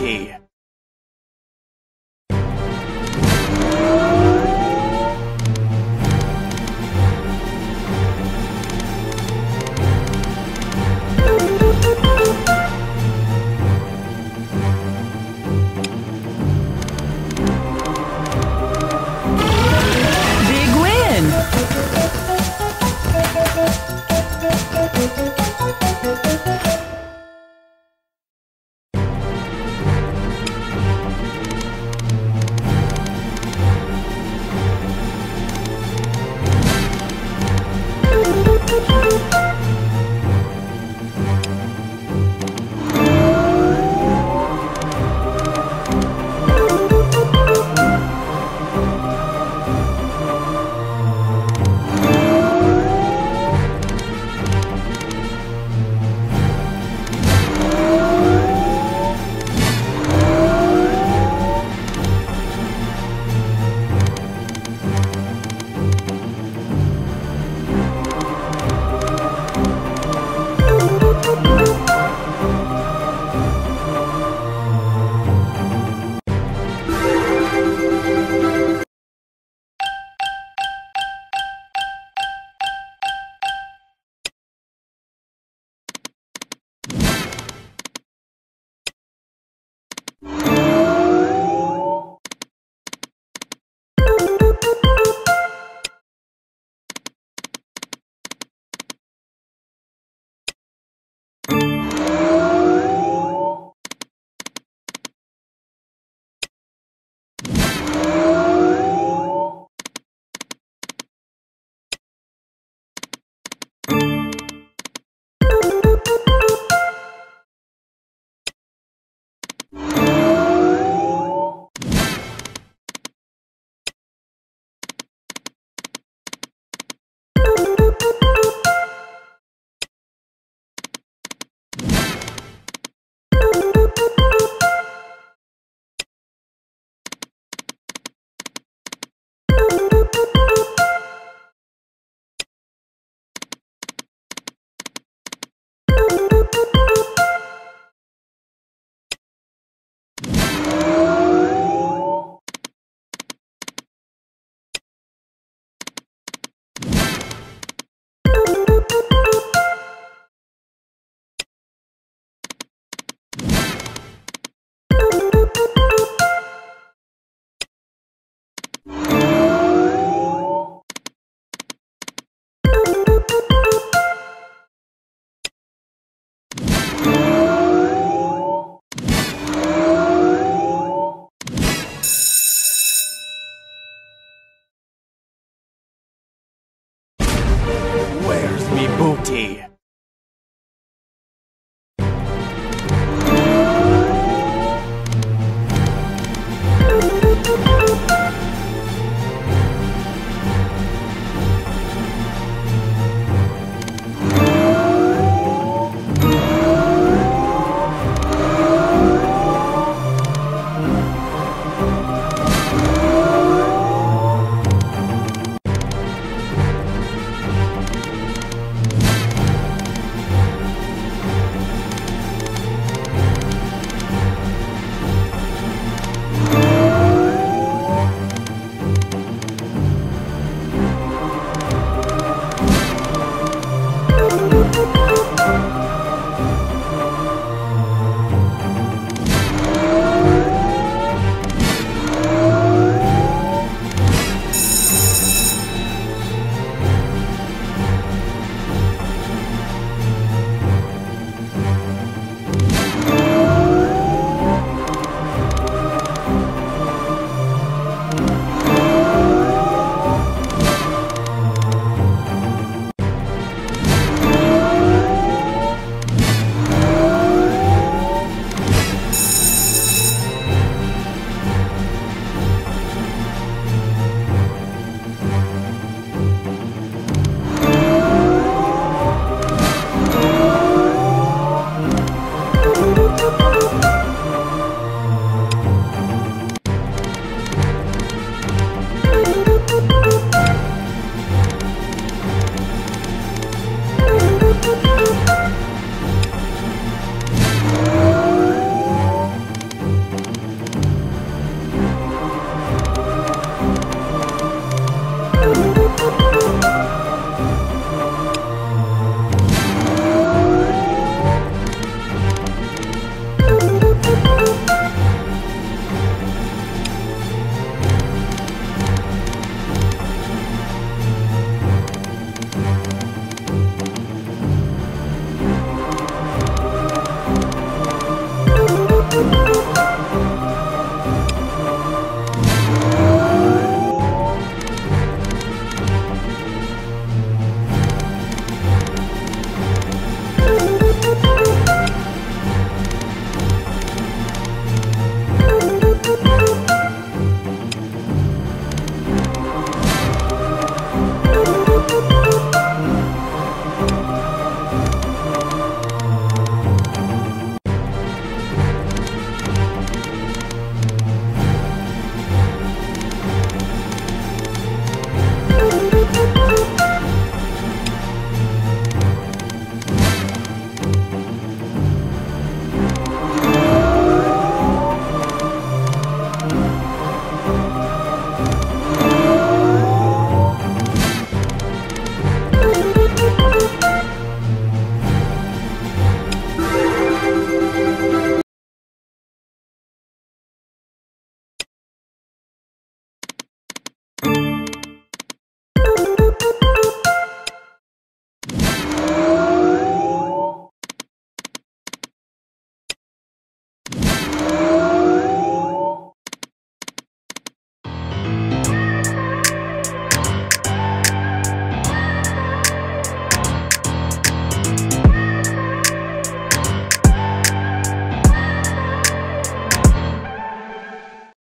ready! Where's me booty?